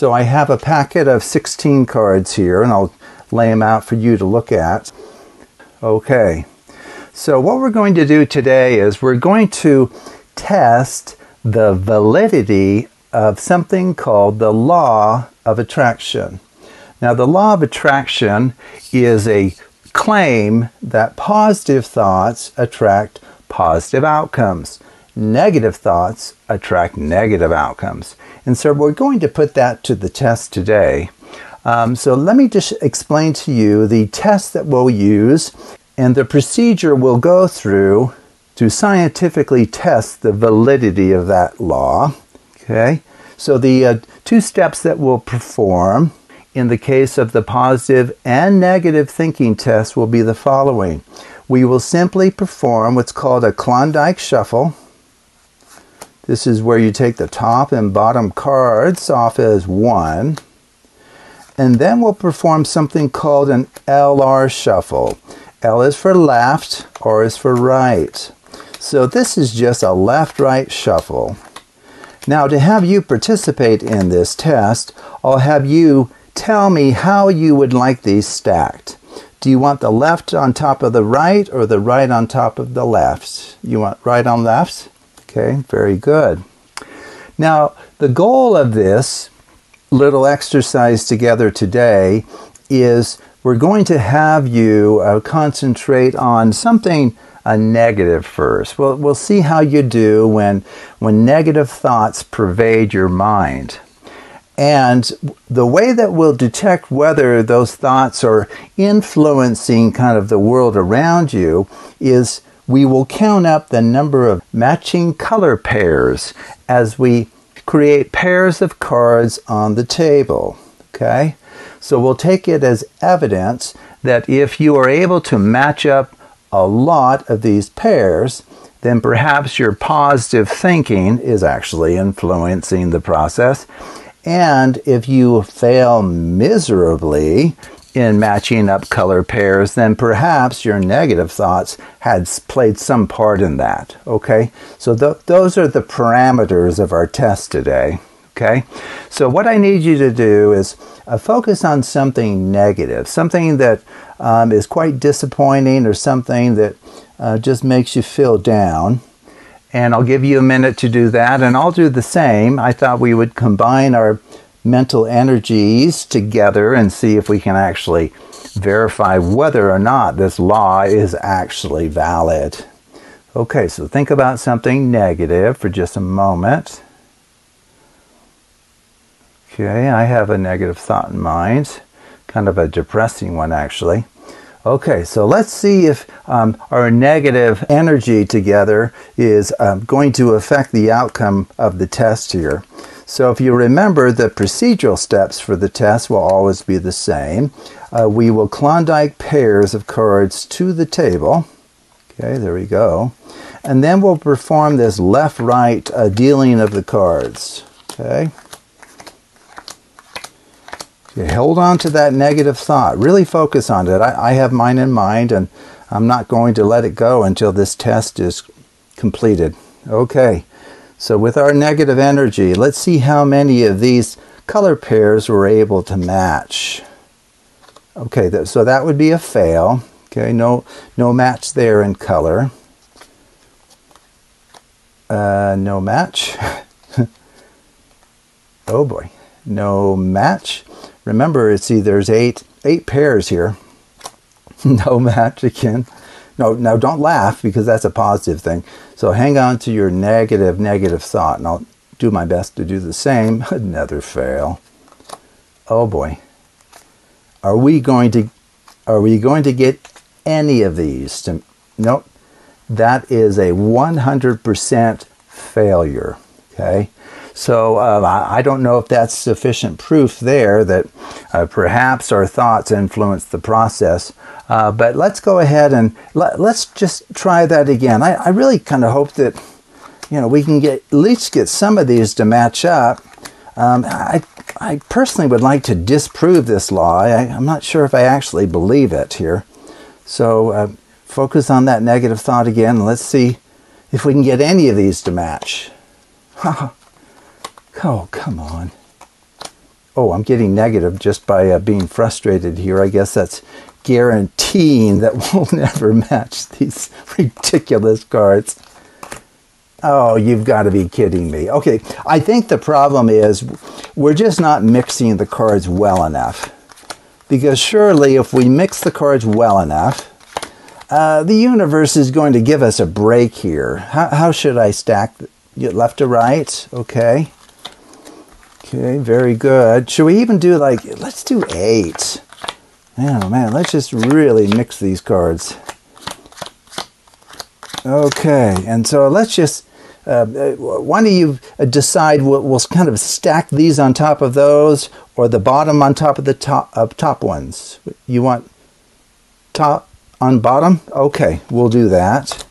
So I have a packet of 16 cards here, and I'll lay them out for you to look at. Okay, so what we're going to do today is we're going to test the validity of something called the law of attraction. Now, the law of attraction is a claim that positive thoughts attract positive outcomes. Negative thoughts attract negative outcomes. And so we're going to put that to the test today. So let me just explain to you the test that we'll use and the procedure we'll go through to scientifically test the validity of that law. Okay, so the two steps that we'll perform in the case of the positive and negative thinking test will be the following. We will simply perform what's called a Klondike shuffle. This is where you take the top and bottom cards off as one. And then we'll perform something called an LR shuffle. L is for left, R is for right. So this is just a left-right shuffle. Now, to have you participate in this test, I'll have you tell me how you would like these stacked. Do you want the left on top of the right or the right on top of the left? You want right on left? Okay, very good. Now, the goal of this little exercise together today is we're going to have you concentrate on something negative first. We'll see how you do when negative thoughts pervade your mind. And the way that we'll detect whether those thoughts are influencing kind of the world around you is we will count up the number of matching color pairs as we create pairs of cards on the table. Okay? So we'll take it as evidence that if you are able to match up a lot of these pairs, then perhaps your positive thinking is actually influencing the process. And if you fail miserably in matching up color pairs, then perhaps your negative thoughts had played some part in that. Okay, so those are the parameters of our test today. Okay, so what I need you to do is focus on something negative, something that is quite disappointing or something that just makes you feel down. And I'll give you a minute to do that, and I'll do the same. I thought we would combine our mental energies together and see if we can actually verify whether or not this law is actually valid. Okay, so think about something negative for just a moment. Okay, I have a negative thought in mind, kind of a depressing one actually. Okay, so let's see if our negative energy together is going to affect the outcome of the test here. So if you remember, the procedural steps for the test will always be the same. We will Klondike pairs of cards to the table. Okay, there we go. And then we'll perform this left-right dealing of the cards. Okay. Okay, hold on to that negative thought. Really focus on it. I have mine in mind, and I'm not going to let it go until this test is completed. Okay, so with our negative energy, let's see how many of these color pairs we're able to match. Okay, so that would be a fail. Okay, no match there in color. No match. Oh boy, no match. Remember, it's there's eight pairs here. No match again. No, now don't laugh, because that's a positive thing. So hang on to your negative thought, and I'll do my best to do the same. Another fail. Oh boy. Are we going to get any of these? Nope. That is a 100% failure. Okay. So I don't know if that's sufficient proof there that perhaps our thoughts influence the process. But let's go ahead and let's just try that again. I really kind of hope that, you know, we can get at least get some of these to match up. I personally would like to disprove this law. I'm not sure if I actually believe it here. So focus on that negative thought again. And let's see if we can get any of these to match. Oh, come on. oh, I'm getting negative just by being frustrated here. I guess that's guaranteeing that we'll never match these ridiculous cards. Oh, you've got to be kidding me. Okay, I think the problem is we're just not mixing the cards well enough. Because surely if we mix the cards well enough, the universe is going to give us a break here. How should I stack? Left to right? Okay. Okay, very good. Should we even do like, let's do 8. Oh man, let's just really mix these cards. Okay, and so let's just, why don't you decide what we'll kind of stack these on top of those, or the bottom on top of the top ones. You want top on bottom? Okay, we'll do that.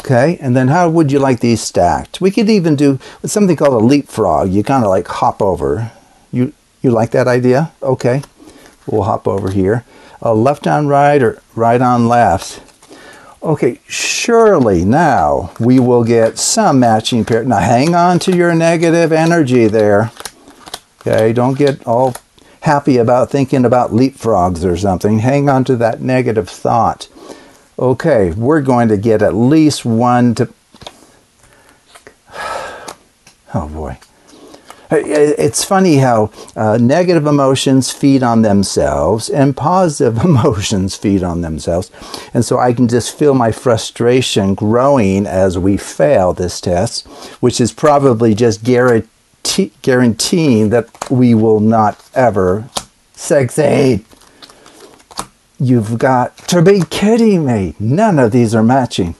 Okay, and then how would you like these stacked? We could even do something called a leapfrog. You kind of like hop over. You like that idea? Okay, we'll hop over here. Left on right or right on left. Okay, surely now we will get some matching pair. Now hang on to your negative energy there. Okay, don't get all happy about thinking about leapfrogs or something. Hang on to that negative thought. Okay, we're going to get at least one to... Oh boy. It's funny how negative emotions feed on themselves and positive emotions feed on themselves. And so I can just feel my frustration growing as we fail this test, which is probably just guaranteeing that we will not ever succeed. You've got to be kidding me. None of these are matching.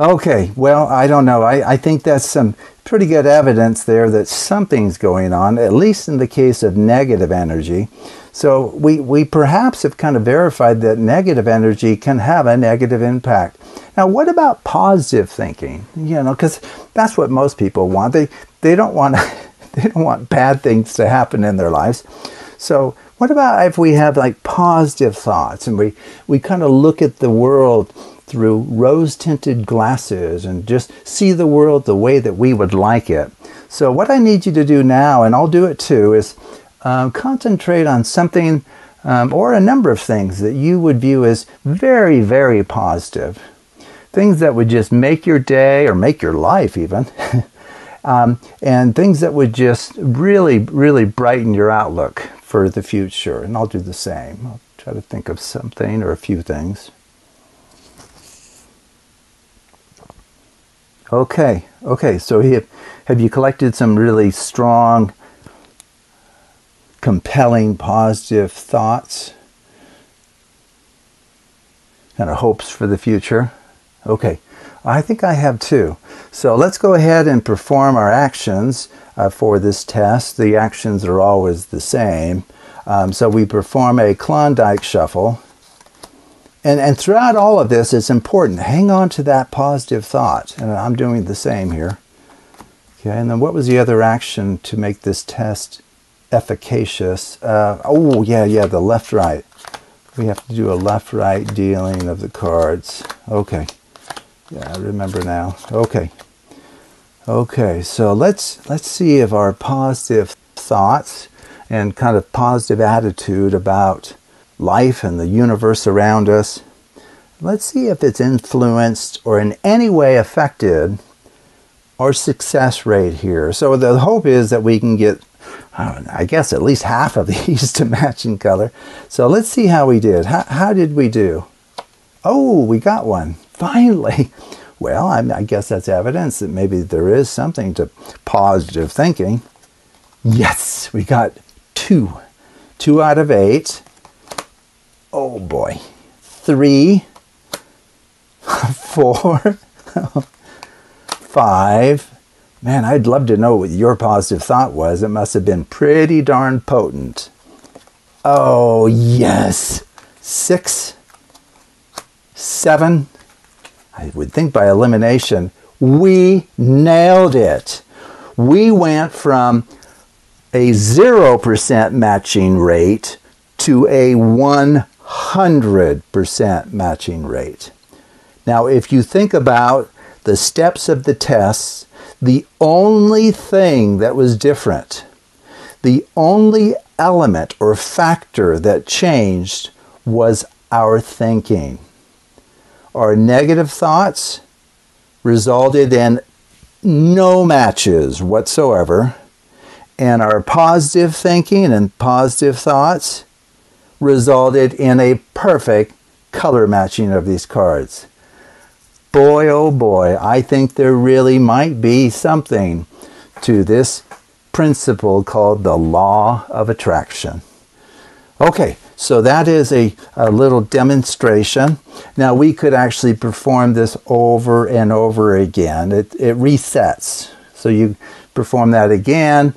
Okay, well, I don't know. I think that's some pretty good evidence there that something's going on, at least in the case of negative energy. So we perhaps have kind of verified that negative energy can have a negative impact. Now, what about positive thinking? You know, because that's what most people want. They don't want bad things to happen in their lives. So what about if we have like positive thoughts and we kind of look at the world through rose-tinted glasses and just see the world the way that we would like it. So what I need you to do now, and I'll do it too, is concentrate on something or a number of things that you would view as very, very positive. Things that would just make your day or make your life even. And things that would just really, really brighten your outlook for the future. And I'll do the same. I'll try to think of something or a few things. Okay, okay, so have you collected some really strong, compelling, positive thoughts? Kind of hopes for the future? Okay, I think I have too. So let's go ahead and perform our actions for this test. The actions are always the same. So we perform a Klondike shuffle. And throughout all of this, it's important. Hang on to that positive thought. And I'm doing the same here. Okay, and then what was the other action to make this test efficacious? Oh, yeah, the left-right. We have to do a left-right dealing of the cards. Okay. Yeah, I remember now. Okay. Okay, so let's see if our positive thoughts and kind of positive attitude about life and the universe around us. Let's see if it's influenced or in any way affected our success rate here. So the hope is that we can get, I guess, at least half of these to match in color. So let's see how we did. How did we do? Oh, we got one. Finally. Well, I guess that's evidence that maybe there is something to positive thinking. Yes, we got 2. 2 out of 8. Oh boy, 3, 4, 5. Man, I'd love to know what your positive thought was. It must have been pretty darn potent. Oh yes, 6, 7. I would think by elimination, we nailed it. We went from a 0% matching rate to a 100% matching rate. Now, if you think about the steps of the tests, the only thing that was different, The only element or factor that changed was our thinking. Our negative thoughts resulted in no matches whatsoever, and our positive thinking and positive thoughts resulted in a perfect color matching of these cards. Boy, oh boy, I think there really might be something to this principle called the law of attraction. Okay, so that is a little demonstration. Now, we could actually perform this over and over again. It resets. So you perform that again,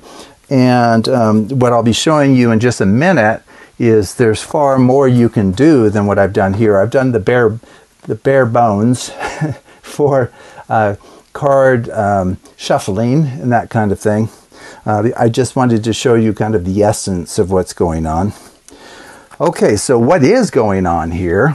and what I'll be showing you in just a minute is there's far more you can do than what I've done here. I've done the bare bones for card shuffling and that kind of thing. I just wanted to show you kind of the essence of what's going on. Okay, so what is going on here